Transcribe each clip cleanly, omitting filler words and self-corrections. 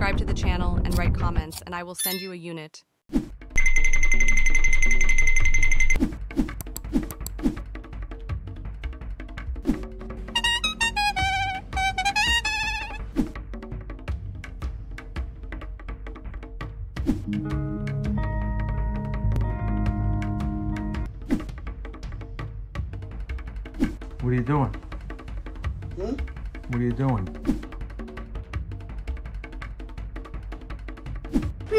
subscribe to the channel and write comments, and I will send you a unit. What are you doing? Hmm? What are you doing? No!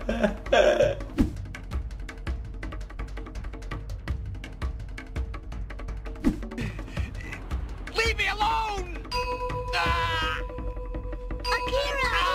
me alone! Ah! Akira! Ah!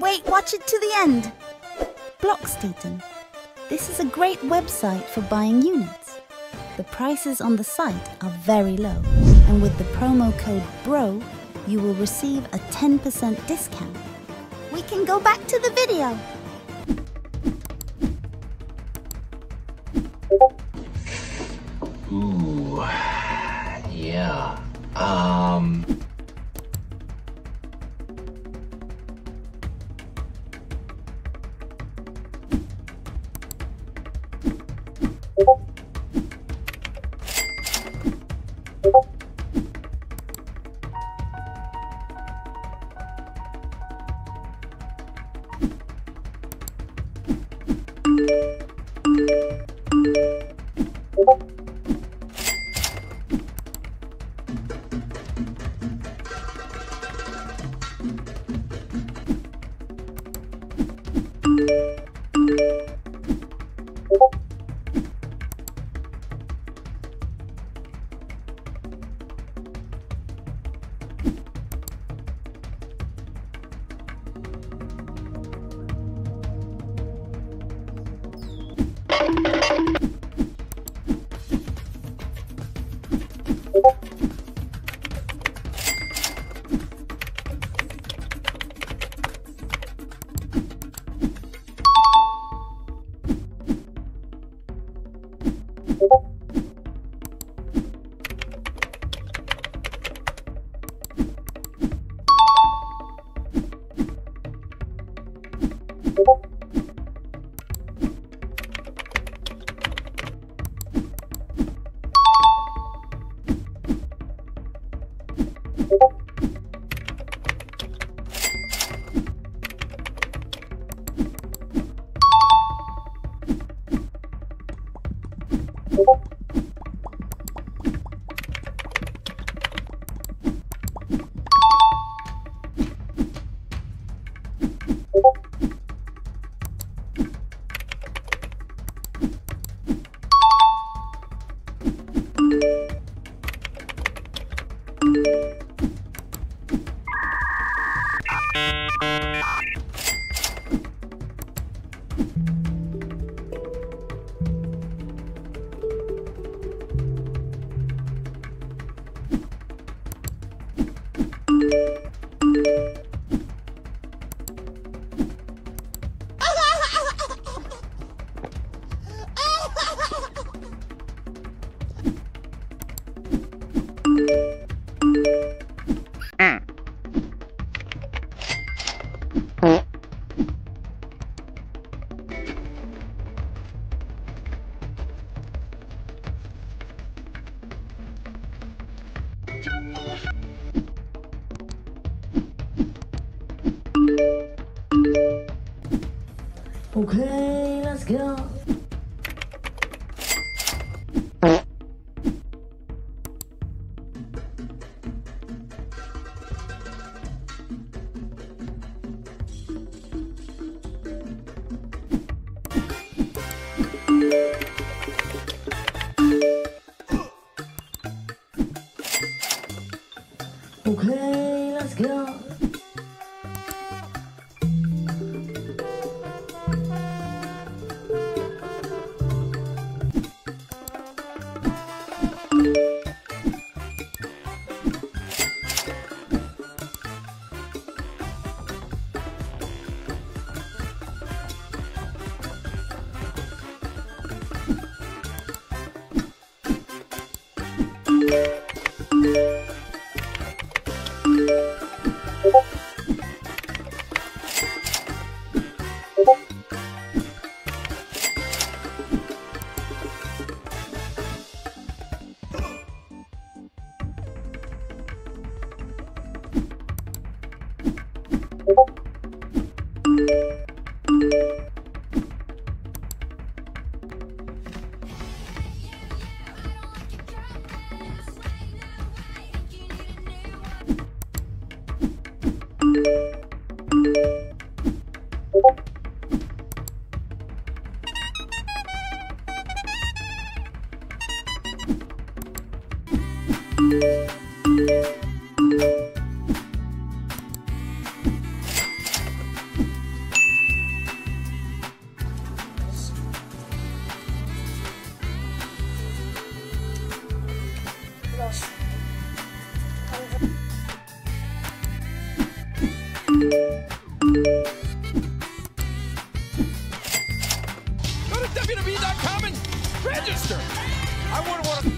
Wait, watch it to the end. Blockstaten. This is a great website for buying units. The prices on the site are very low, and with the promo code BRO, you will receive a 10% discount. We can go back to the video. Ooh, yeah. Okay, let's go. Okay, let's go. Register! I wouldn't want to...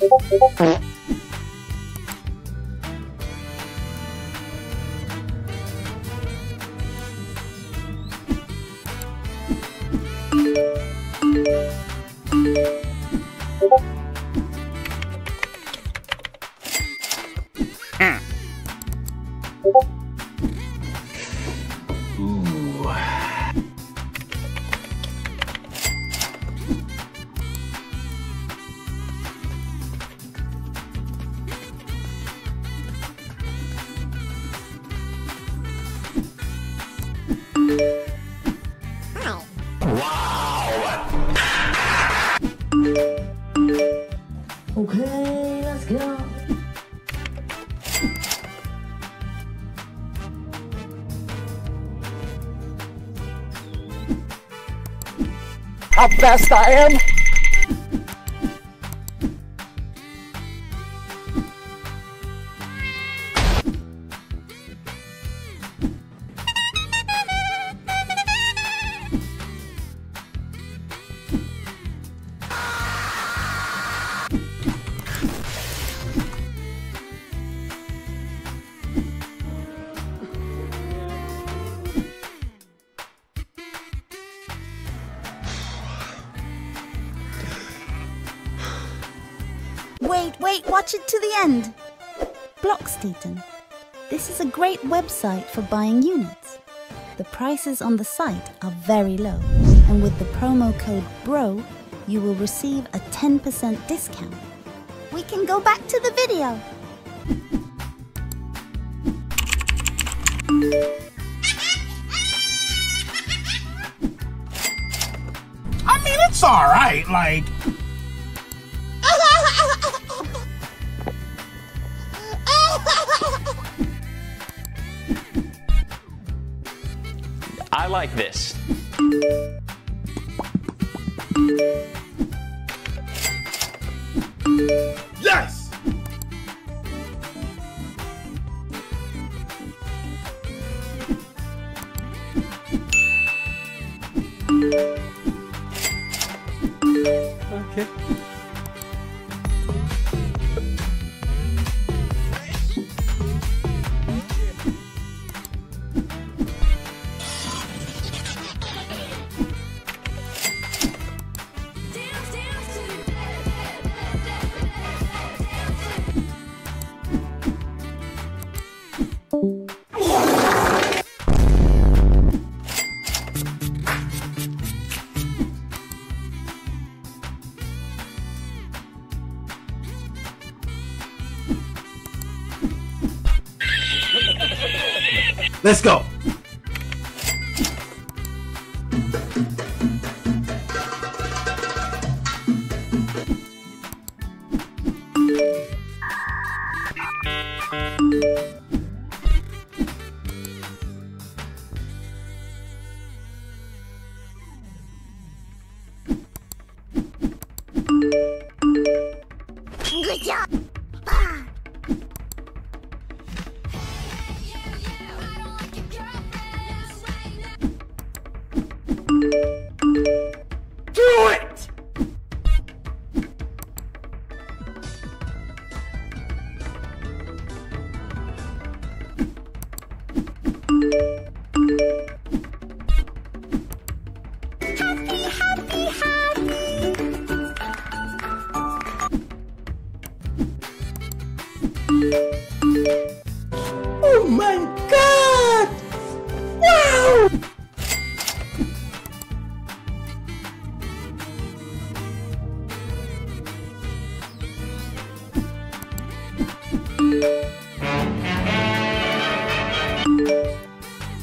Okay, let's go. How fast I am? Wait, watch it to the end. Blockstaten. This is a great website for buying units. The prices on the site are very low, and with the promo code BRO, you will receive a 10% discount. We can go back to the video. I mean, it's all right, like... I like this. Yes! Okay. Let's go. Good job. Oh my God! Wow!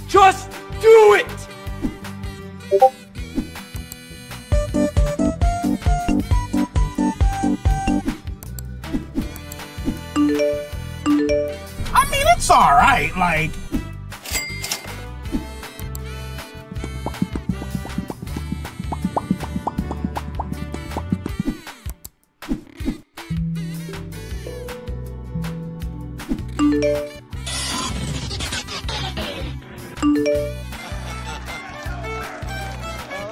Just do it! It's all right, like... All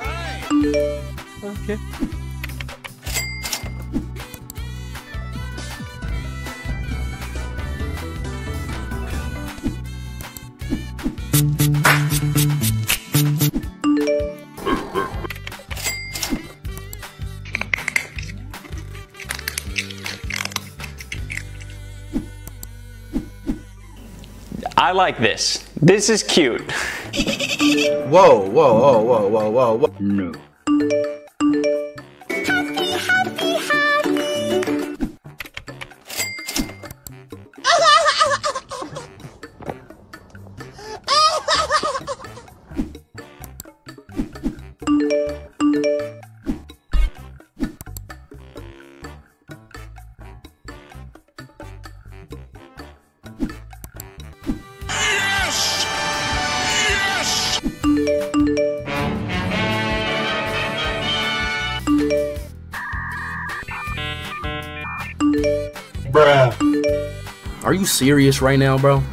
right. Okay. I like this. This is cute. Whoa, whoa, whoa, whoa, whoa, whoa, whoa. No. Happy, happy, bruh. Are you serious right now, bro?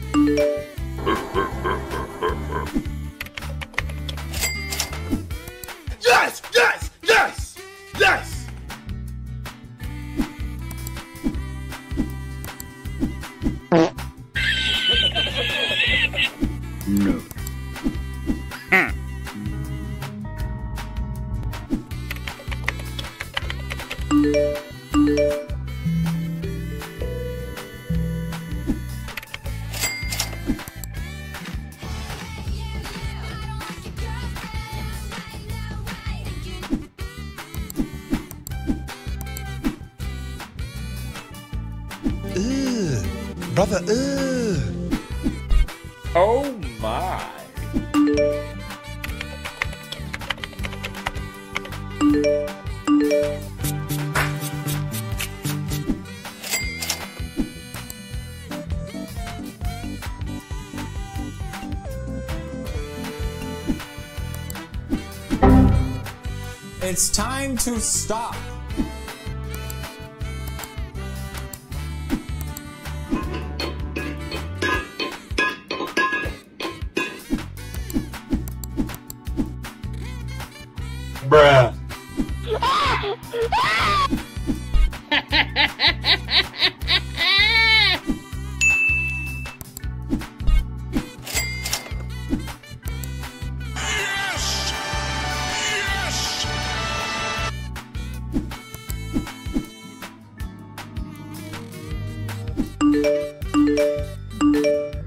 Yes! Yes! Yes! Yes! No. Brother, oh my. It's time to stop. Bruh. Yes! Yes!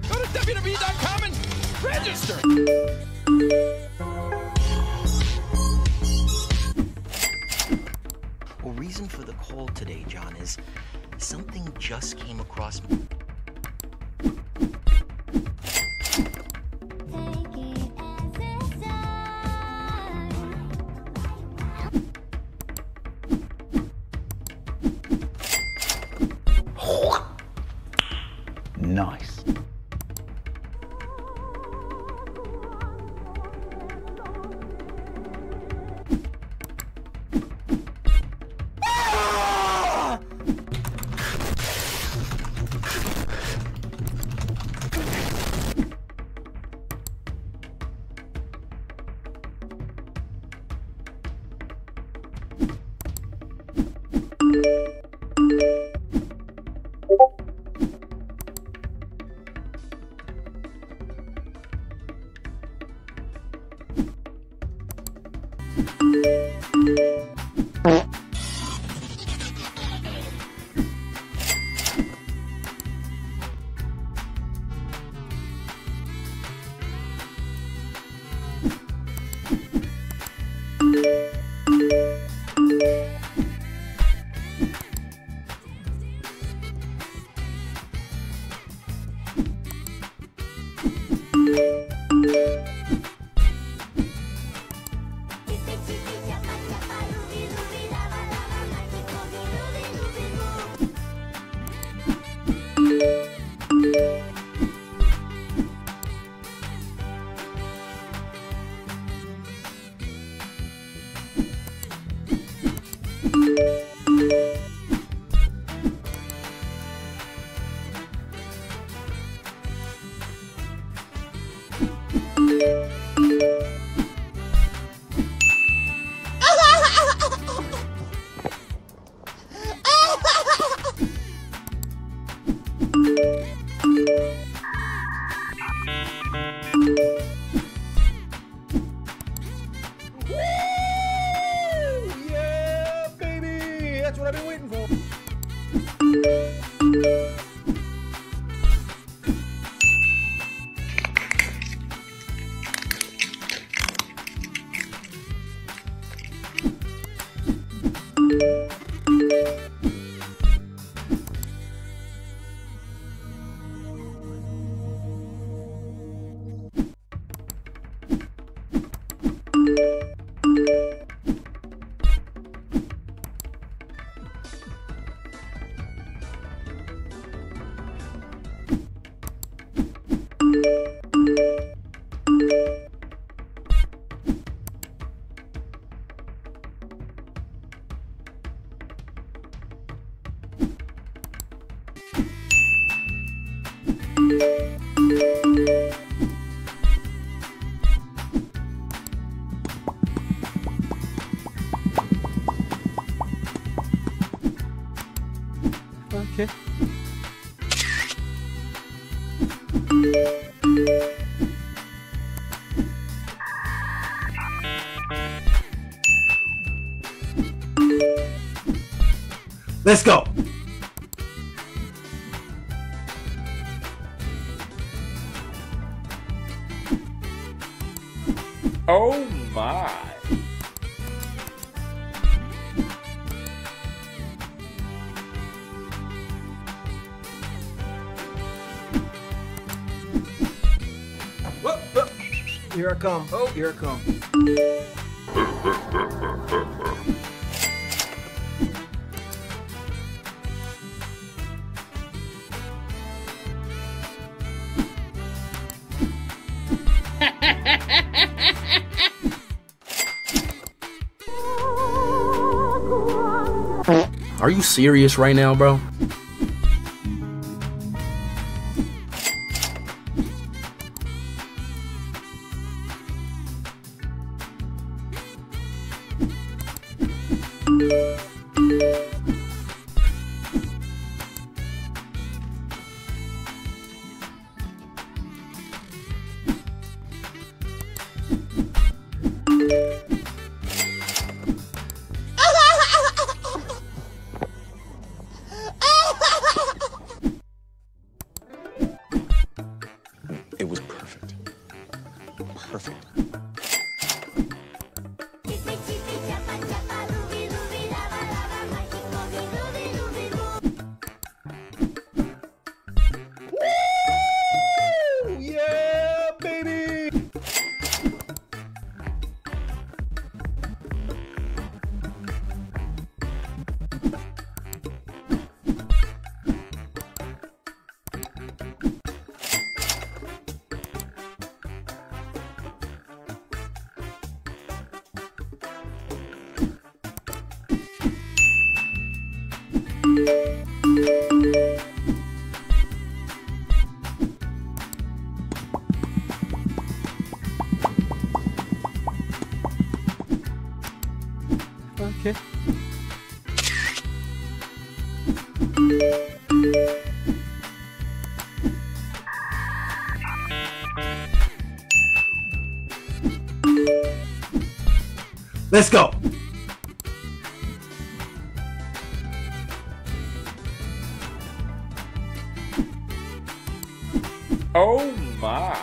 Go to www.com and register! The reason for the call today, John, is something just came across me. Okay. Let's go. Oh my. Here I come. Oh, here I come. Are you serious right now, bro? It was perfect. Perfect. Okay. Let's go. Oh my.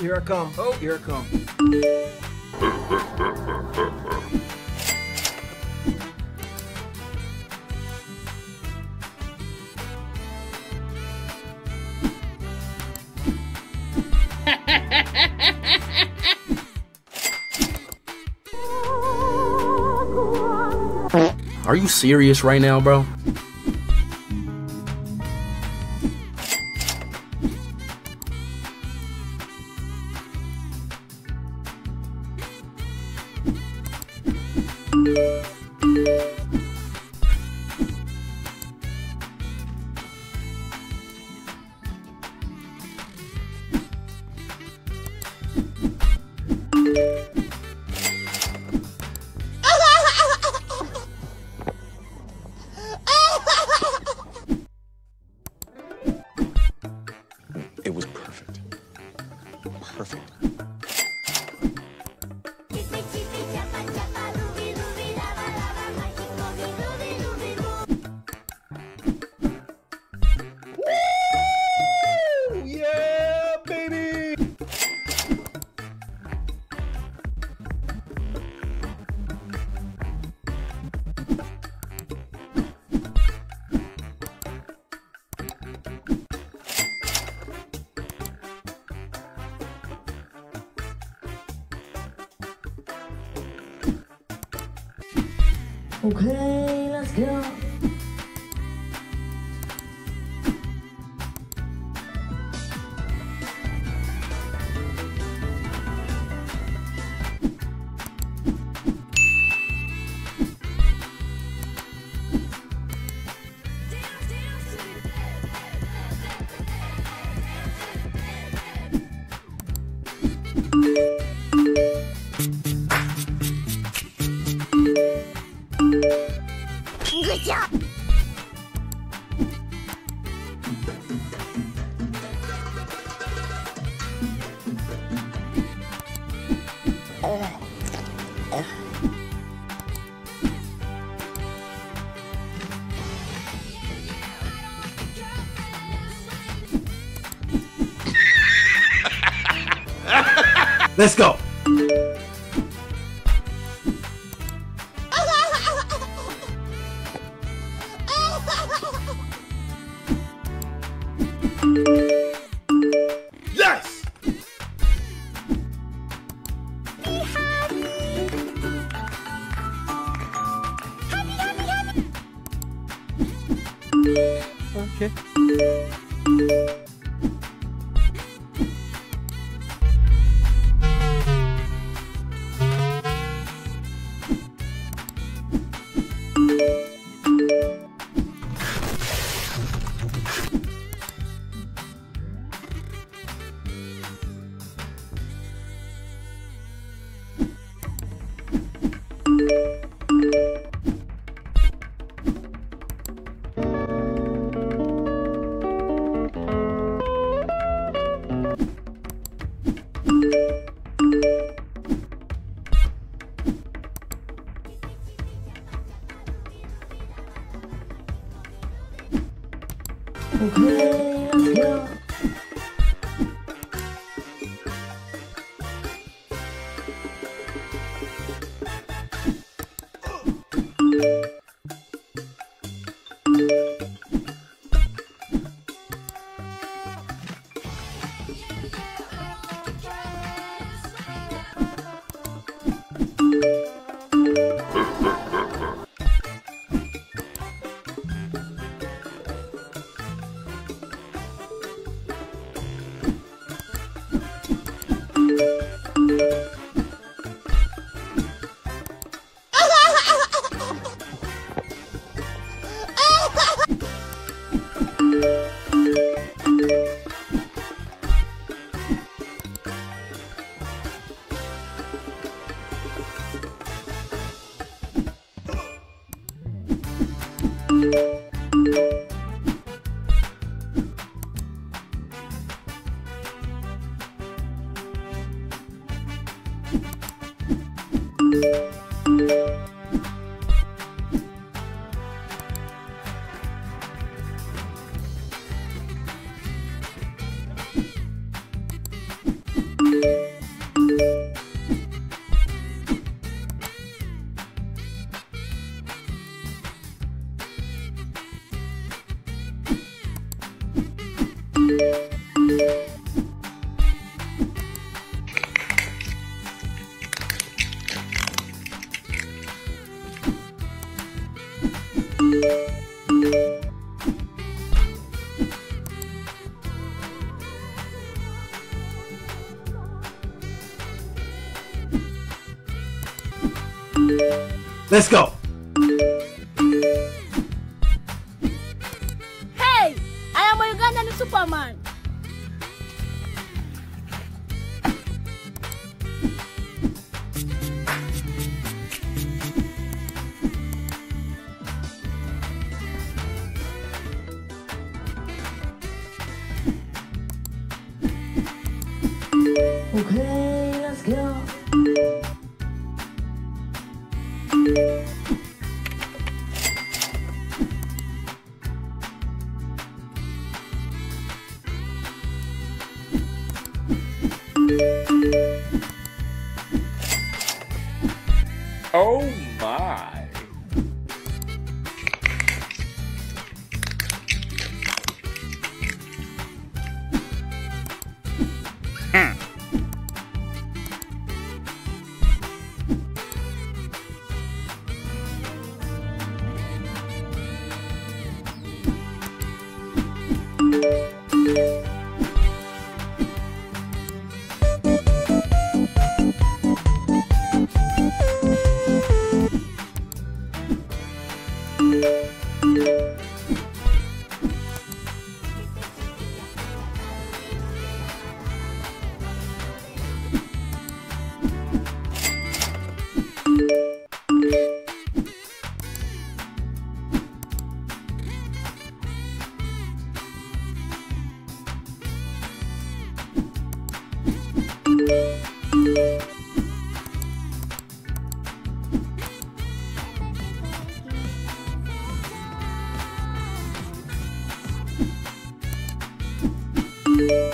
Here I come. Oh, here I come. Are you serious right now, bro? Okay, let's go. Good job! Let's go! Yes! Okay. Okay, let's go. Let's go! Hey! I am a Ugandan Superman! Okay, let's go! Oh my! Okay. Okay.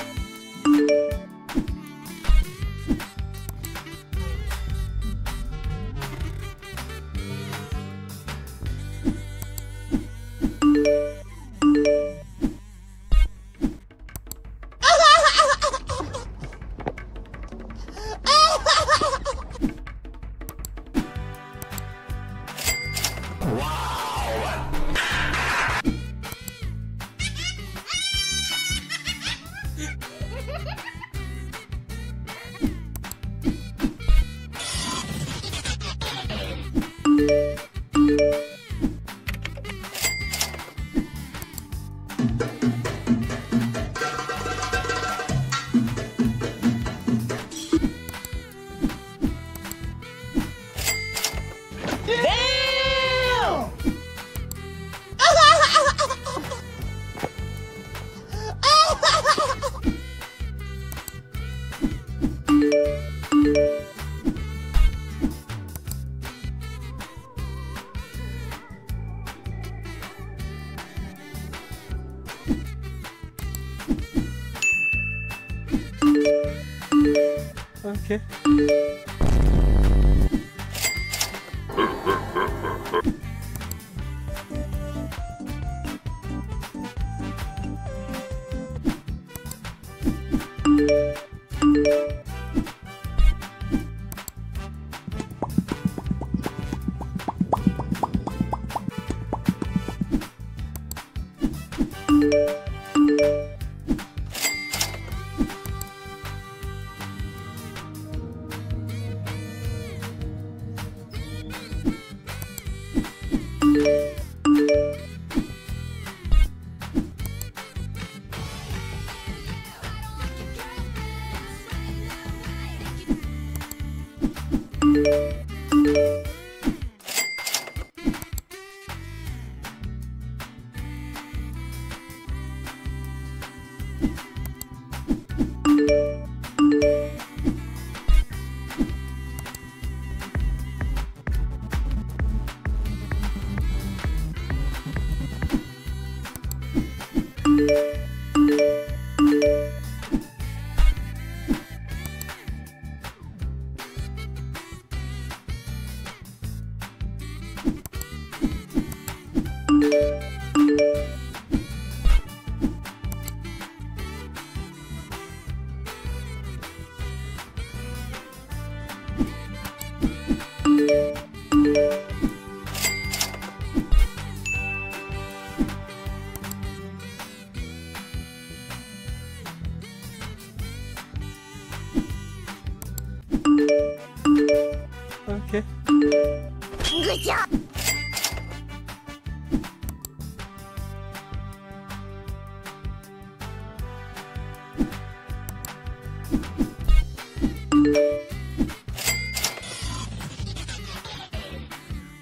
Good job.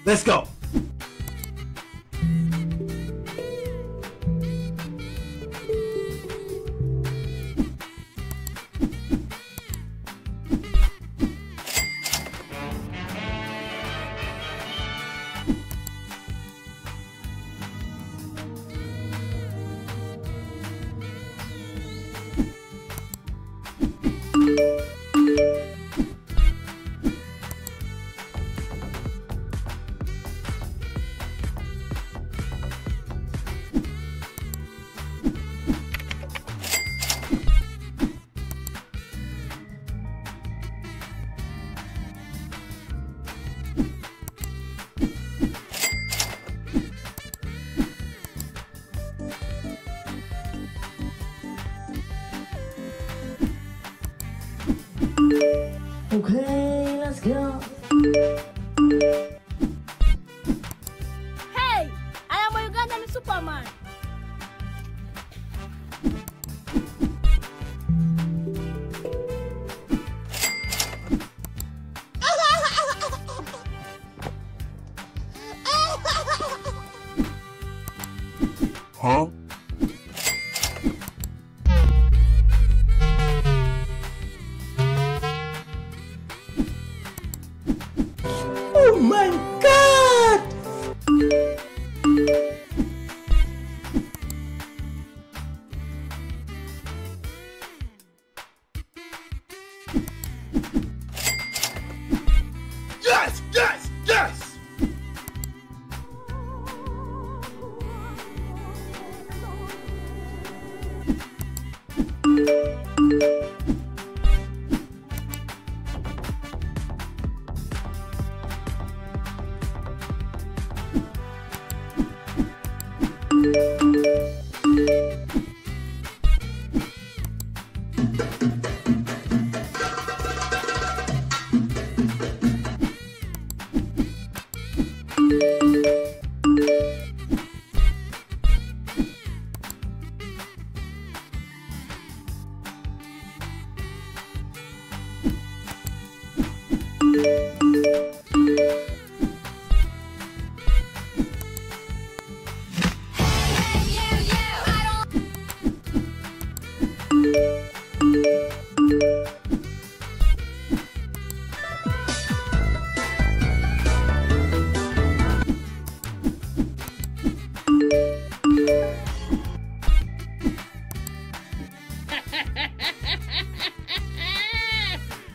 Let's go. Okay, let's go. Hey, I am a Ugandan Superman. Huh?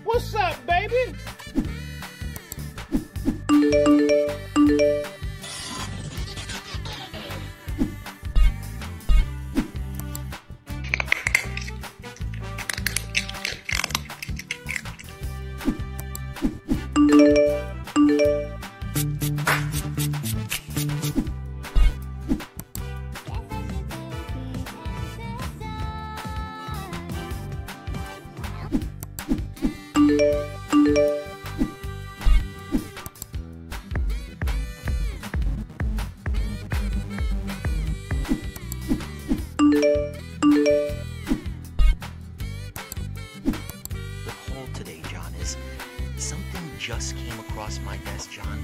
What's up, baby? Something just came across my desk, John.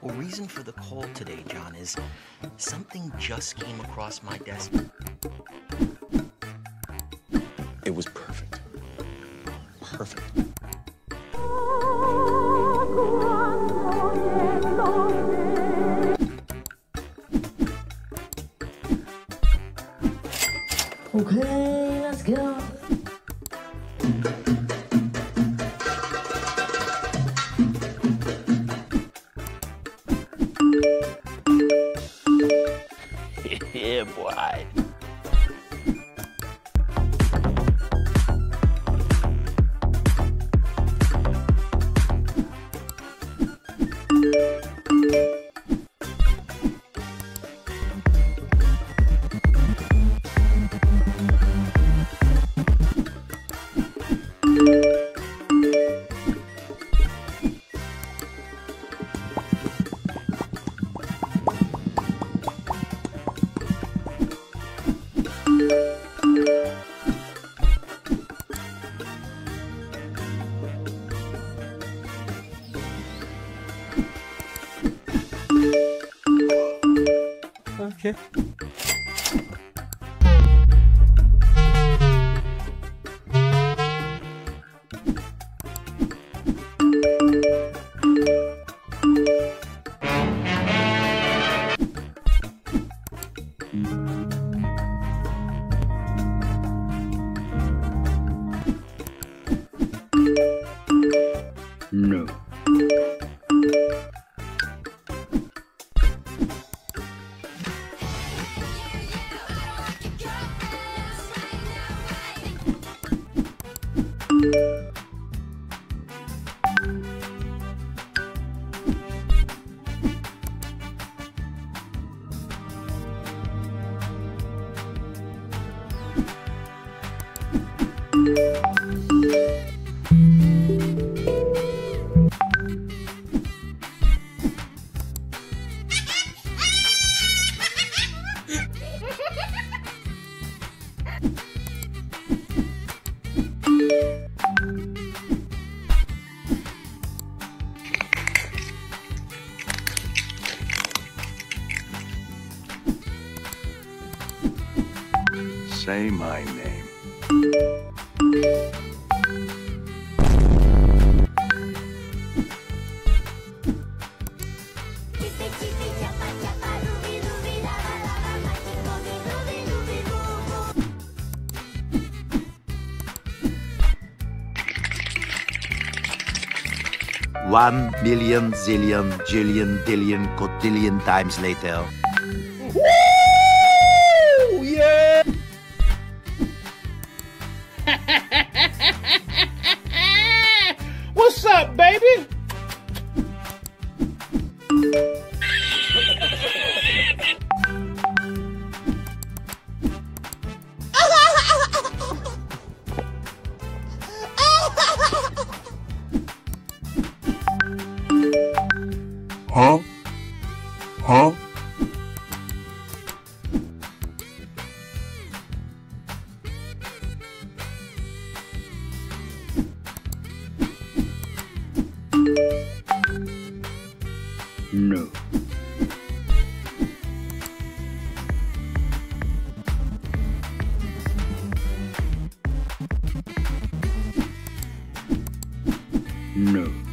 The reason for the call today, John, is something just came across my desk. It was perfect. Perfect. Okay, let's go. Yeah, boy. Okay. No. Say my name. One million, zillion, jillion, dillion, cotillion times later. Woo! Yeah! Ha, ha, ha, ha, ha, ha. No.